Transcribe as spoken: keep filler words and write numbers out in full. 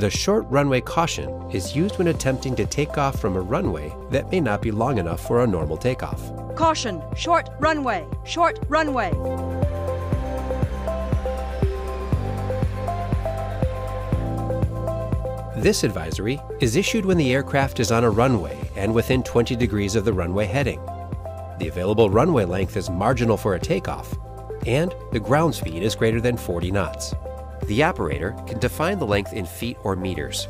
The short runway caution is used when attempting to take off from a runway that may not be long enough for a normal takeoff. Caution! Short runway! Short runway! This advisory is issued when the aircraft is on a runway and within twenty degrees of the runway heading. The available runway length is marginal for a takeoff, and the ground speed is greater than forty knots. The operator can define the length in feet or meters.